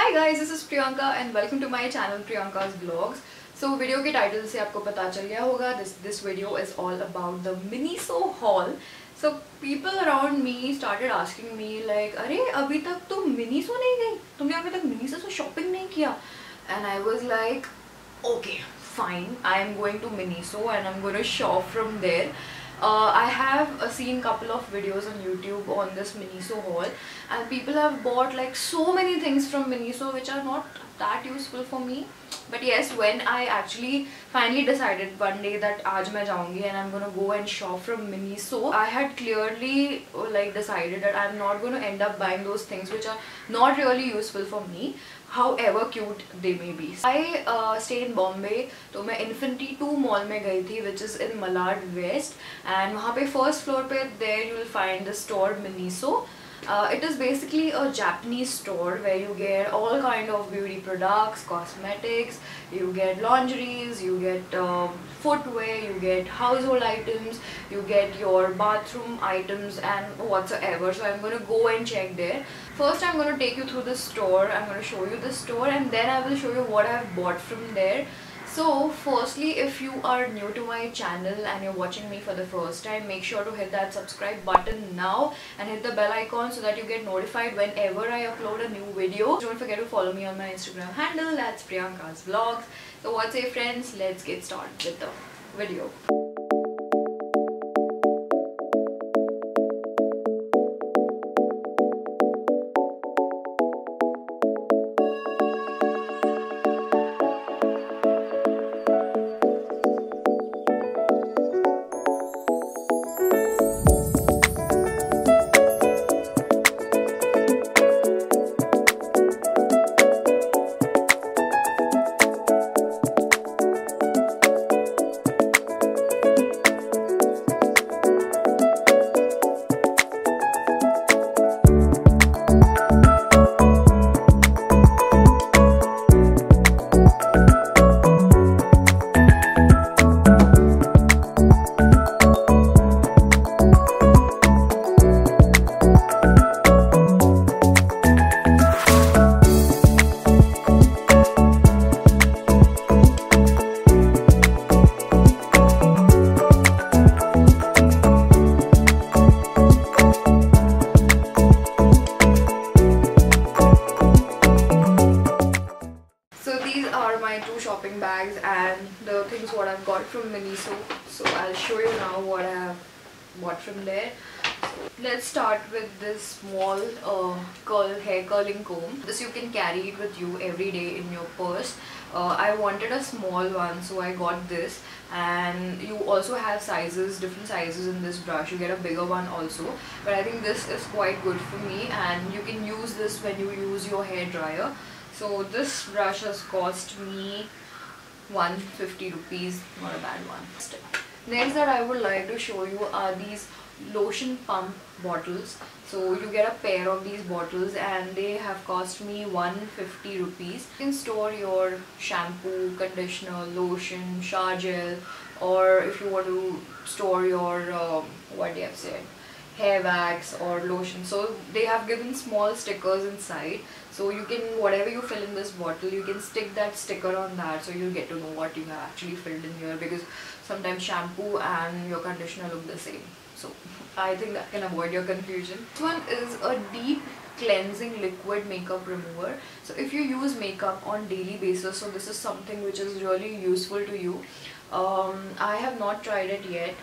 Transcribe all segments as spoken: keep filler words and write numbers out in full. Hi guys, this is Priyanka and welcome to my channel Priyanka's Vlogs. So video के title से आपको पता चल गया होगा this this video is all about the Miniso haul. So people around me started asking me like अरे अभी तक तुम Miniso नहीं गई, तुमने अभी तक Miniso से shopping नहीं किया. And I was like okay fine, I am going to Miniso and I'm going to shop from there. Uh, I have uh, seen couple of videos on YouTube on this Miniso haul and people have bought like so many things from Miniso which are not that useful for me, but yes, when I actually finally decided one day that aaj main jaungi and I'm gonna go and shop from Miniso, I had clearly like decided that I'm not gonna end up buying those things which are not really useful for me, however cute they may be. I uh, stay in Bombay, so I Infinity Mall mein gayi thi, which is in Malad West, and wahan pe first floor pe there you will find the store Miniso. Uh, it is basically a Japanese store where you get all kind of beauty products, cosmetics, you get lingeries, you get uh, footwear, you get household items, you get your bathroom items and whatsoever. So I'm going to go and check there. First I'm going to take you through the store, I'm going to show you the store and then I will show you what I've bought from there. So firstly, if you are new to my channel and you're watching me for the first time, make sure to hit that subscribe button now and hit the bell icon so that you get notified whenever I upload a new video. Don't forget to follow me on my Instagram handle, that's Priyanka's Vlogs. So what's up friends, let's get started with the video. Shopping bags and the things what I've got from Miniso. So I'll show you now what I have bought from there. Let's start with this small uh, curl hair curling comb. This you can carry it with you every day in your purse. Uh, I wanted a small one, so I got this. And you also have sizes, different sizes in this brush. You get a bigger one also, but I think this is quite good for me. And you can use this when you use your hair dryer. So this brush has cost me one hundred fifty rupees, not a bad one. Next that I would like to show you are these lotion pump bottles. So you get a pair of these bottles and they have cost me one hundred fifty rupees. You can store your shampoo, conditioner, lotion, shower gel, or if you want to store your uh, what they have said, hair wax or lotion. So they have given small stickers inside, so you can, whatever you fill in this bottle, you can stick that sticker on that, so you'll get to know what you have actually filled in here, because sometimes shampoo and your conditioner look the same, so I think that can avoid your confusion. This one is a deep cleansing liquid makeup remover. So if you use makeup on daily basis, so this is something which is really useful to you. um, I have not tried it yet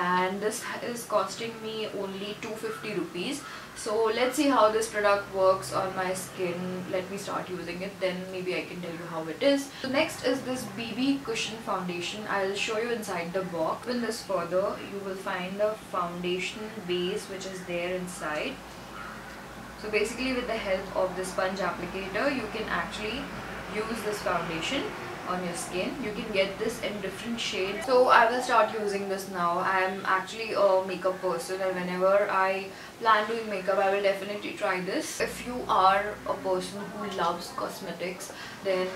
and this is costing me only two hundred fifty rupees. So let's see how this product works on my skin. Let me start using it, then maybe I can tell you how it is. So next is this B B cushion foundation. I'll show you inside the box. Open this further, you will find the foundation base which is there inside. So basically with the help of the sponge applicator, you can actually use this foundation on your skin. You can get this in different shades. So I will start using this now. I am actually a makeup person and whenever I plan doing makeup, I will definitely try this. If you are a person who loves cosmetics, then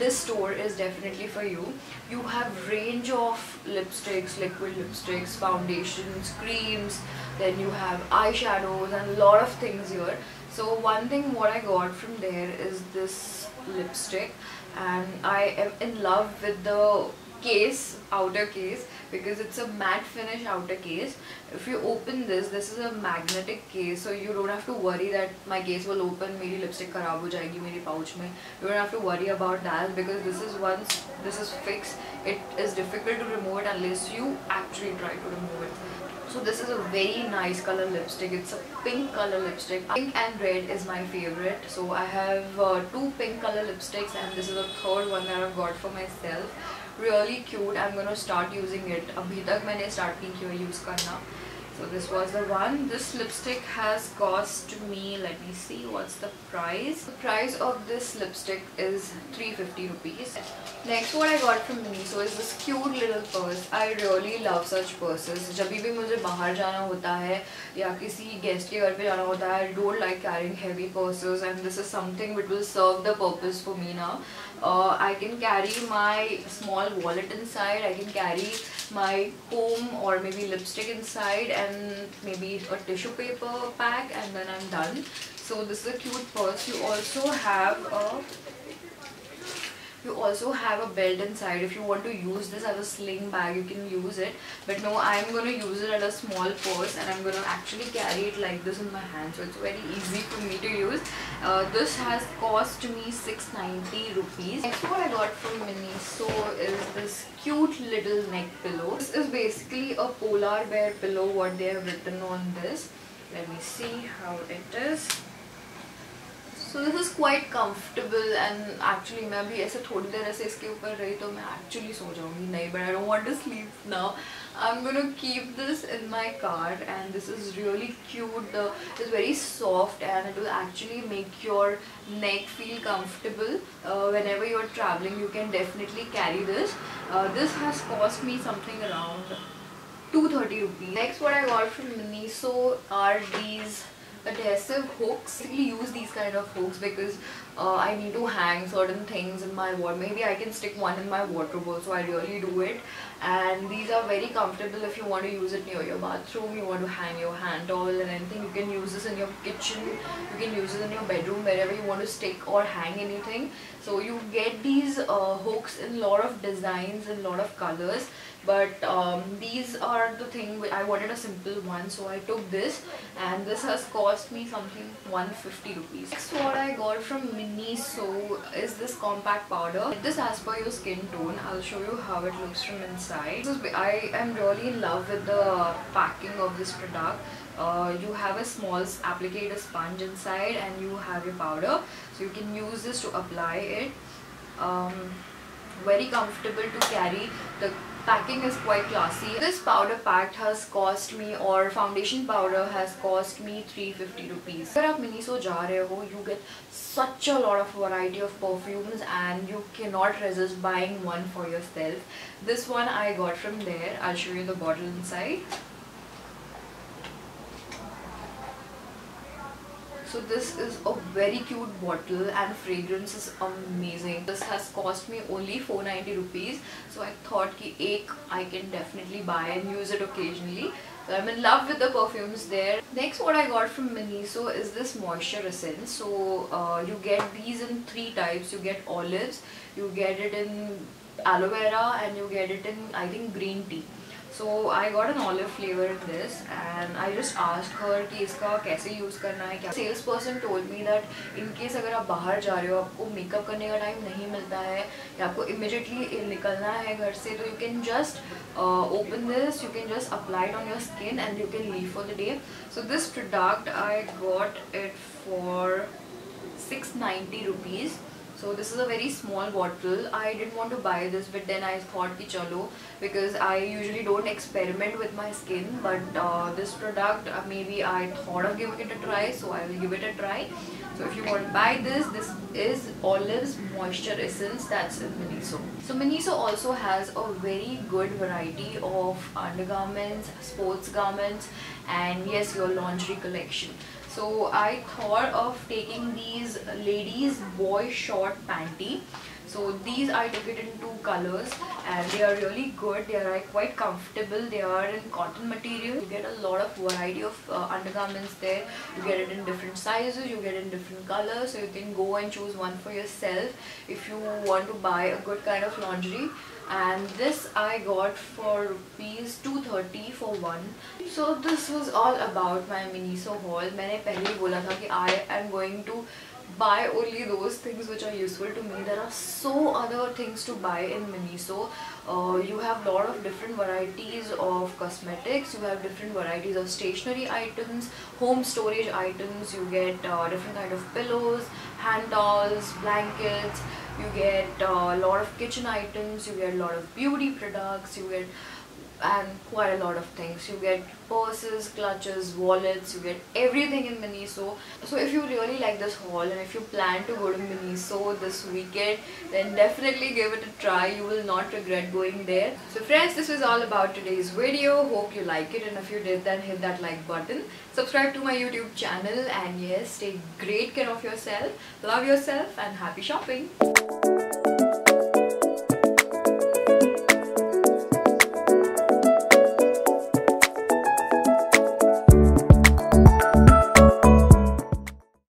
this store is definitely for you. You have range of lipsticks, liquid lipsticks, foundations, creams, then you have eyeshadows and a lot of things here. So one thing what I got from there is this lipstick, and I am in love with the case, outer case, because it's a matte finish outer case. If you open this, this is a magnetic case, so you don't have to worry that my case will open, my lipstick will kharab ho jayegi mere pouch mein. You don't have to worry about that, because this is once this is fixed, it is difficult to remove it unless you actually try to remove it. So this is a very nice color lipstick. It's a pink color lipstick. Pink and red is my favorite. So I have uh, two pink color lipsticks, and this is the third one that I've got for myself. Really cute. I'm gonna start using it. Abhi tak maine start nahi use karna. So this was the one. This lipstick has cost me, let me see what's the price. The price of this lipstick is three hundred fifty rupees. Next what I got from Miniso is this cute little purse. I really love such purses. Jab bhi mujhe bahar jana hota hai ya kisi guest ke ghar pe jana hota hai, I don't like carrying heavy purses, and this is something which will serve the purpose for me now. Uh, I can carry my small wallet inside, I can carry my comb or maybe lipstick inside, and maybe a tissue paper pack, and then I'm done. So this is a cute purse. You also have a you also have a belt inside. If you want to use this as a sling bag, you can use it, but no, I'm going to use it as a small purse, and I'm going to actually carry it like this in my hand, so it's very easy for me to use. Uh, this has cost me six hundred ninety rupees. Next what I got from Miniso is this cute little neck pillow. This is basically a polar bear pillow, what they have written on this. Let me see how it is. So this is quite comfortable, and actually मैं भी ऐसे थोड़ी देर ऐसे इसके ऊपर रही तो मैं actually सो जाऊँगी नहीं, but I don't want to sleep now. I'm going to keep this in my cart, and this is really cute. The, it's very soft, and it will actually make your neck feel comfortable. Uh, whenever you're traveling, you can definitely carry this. Uh, this has cost me something around two hundred thirty rupees. Next what I got from Miniso are these adhesive hooks. I use these kind of hooks because uh, I need to hang certain things in my wardrobe. Maybe I can stick one in my wardrobe also. I really do it, and these are very comfortable. If you want to use it near your bathroom, you want to hang your hand towel and anything, you can use this in your kitchen, you can use it in your bedroom, wherever you want to stick or hang anything. So you get these uh, hooks in lot of designs and lot of colors, but um, these are the thing. I wanted a simple one, so I took this, and this has cost me something one hundred fifty rupees. Next what I got from Miniso is this compact powder. This as per your skin tone. I'll show you how it looks from inside. This is, I am really in love with the packing of this product. Uh, you have a small applicator sponge inside, and you have your powder, so you can use this to apply it. Um, very comfortable to carry. The packing is quite classy. This powder pack has cost me, or foundation powder has cost me three hundred fifty rupees. If you are Miniso ja rahe ho, you get such a lot of variety of perfumes, and you cannot resist buying one for yourself. This one I got from there. I'll show you the bottle inside. So this is a very cute bottle, and fragrance is amazing. This has cost me only four hundred ninety rupees. So I thought ki ek I can definitely buy and use it occasionally. So I'm in love with the perfumes there. Next what I got from Miniso is this moisture essence. So uh, you get these in three types. You get olives, you get it in aloe vera, and you get it in, I think, green tea. So I got an olive flavor in this, and I just asked her कि इसका कैसे use करना है क्या. Salesperson told me that in case अगर आप बाहर जा रहे हो, आपको makeup करने का time नहीं मिलता है या आपको immediately निकलना है घर से, तो you can just uh, open this, you can just apply it on your skin, and you can leave for the day. So this product I got it for six hundred ninety rupees. So this is a very small bottle. I didn't want to buy this, but then I thought ki chalo, because I usually don't experiment with my skin, but uh, this product uh, maybe I thought of giving it a try, so I will give it a try. So if you want to buy this, this is Olives Moisture Essence, that's in Miniso. So Miniso also has a very good variety of undergarments, sports garments, and yes, your lingerie collection. So I thought of taking these ladies boy short panty. So these are depicted in two colors and they are really good. They are like, quite comfortable. They are in cotton material. You get a lot of variety of uh, undergarments there. You get it in different sizes, you get it in different colors, so you can go and choose one for yourself if you want to buy a good kind of lingerie. And this I got for rupees two thirty for one. So this was all about my Miniso haul. मैंने पहले ही बोला था कि I am going to buy only those things which are useful to me. There are so other things to buy in Miniso. Uh, you have lot of different varieties of cosmetics, you have different varieties of stationery items, home storage items, you get uh, different kind of pillows, hand towels, blankets, you get a uh, lot of kitchen items, you get a lot of beauty products, you get and quite a lot of things. You get purses, clutches, wallets, you get everything in Miniso. So if you really like this haul and if you plan to go to Miniso this weekend, then definitely give it a try. You will not regret going there. So friends, this was all about today's video. Hope you like it, and if you did, then hit that like button. Subscribe to my YouTube channel, and yes, take great care of yourself, love yourself, and happy shopping.